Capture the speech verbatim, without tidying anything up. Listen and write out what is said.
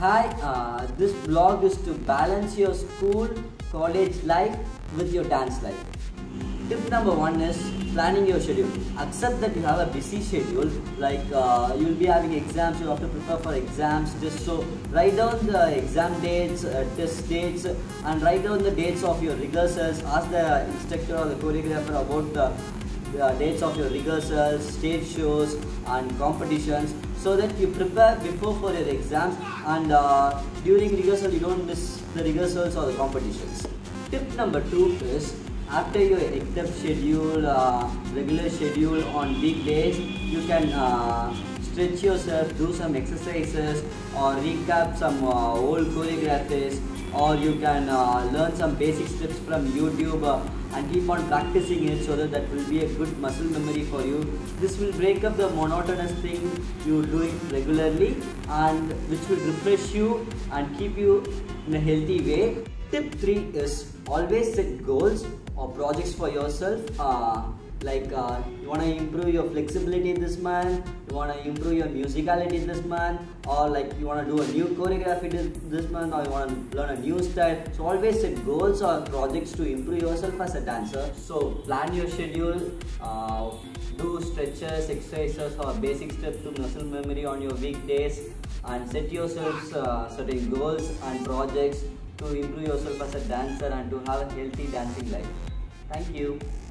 Hi, uh, this blog is to balance your school, college life with your dance life. Tip number one is planning your schedule. Accept that you have a busy schedule, like uh, you'll be having exams, you'll have to prepare for exams. Just so write down the exam dates, uh, test dates, and write down the dates of your rehearsals. Ask the instructor or the choreographer about the Uh, dates of your rehearsals, stage shows and competitions, so that you prepare before for your exams, and uh, during rehearsal you don't miss the rehearsals or the competitions. Tip number two is, after your exam schedule, uh, regular schedule on weekdays, you can uh, stretch yourself, do some exercises or recap some uh, old choreographies, or you can uh, learn some basic steps from YouTube uh, and keep on practicing it, so that that will be a good muscle memory for you. This will break up the monotonous thing you do it regularly, and which will refresh you and keep you in a healthy way. Tip three is, always set goals or projects for yourself. Uh, like uh, you want to improve your flexibility this month, you want to improve your musicality this month, or like you want to do a new choreography this month, or you want to learn a new style. So always set goals or projects to improve yourself as a dancer. So plan your schedule, uh, do stretches, exercises or basic steps to muscle memory on your weekdays, and set yourselves uh, certain goals and projects to improve yourself as a dancer and to have a healthy dancing life. Thank you.